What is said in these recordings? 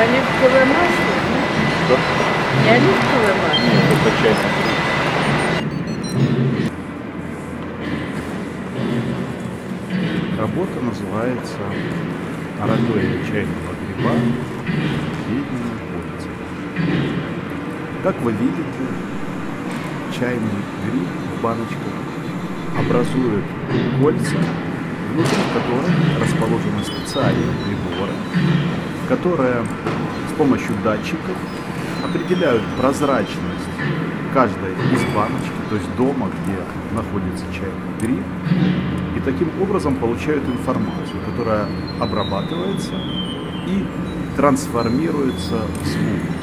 И оливковое масло? Что? И оливковое масло? Нет, это чай. Работа называется «Большое чайного гриба Комбуча-Достоевского». Как вы видите, чайный гриб в баночках образует кольца, внутри которых расположены специальные приборы, которые с помощью датчиков определяют прозрачность каждой из баночек, то есть дома, где находится чайный гриб, и таким образом получают информацию, которая обрабатывается и трансформируется в звук.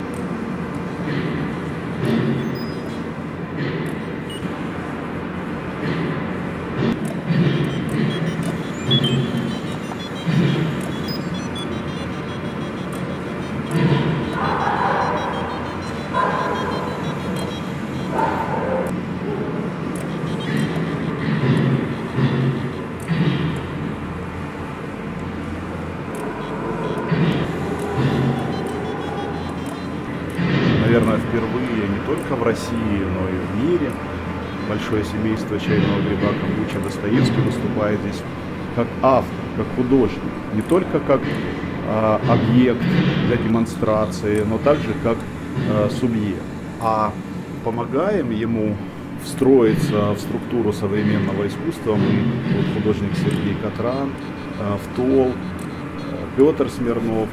Наверное, впервые не только в России, но и в мире большое семейство чайного гриба Комбуча-Достоевский выступает здесь как автор, как художник, не только как объект для демонстрации, но также как субъект. А помогаем ему встроиться в структуру современного искусства мы, художник Сергей Катран, ::vtol::, Петр Смирнов,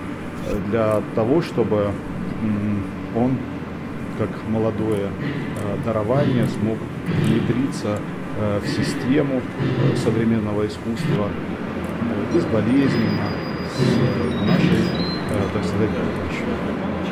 для того, чтобы он, как молодое дарование, смог внедриться в систему современного искусства безболезненно, с нашей, так сказать, помощью.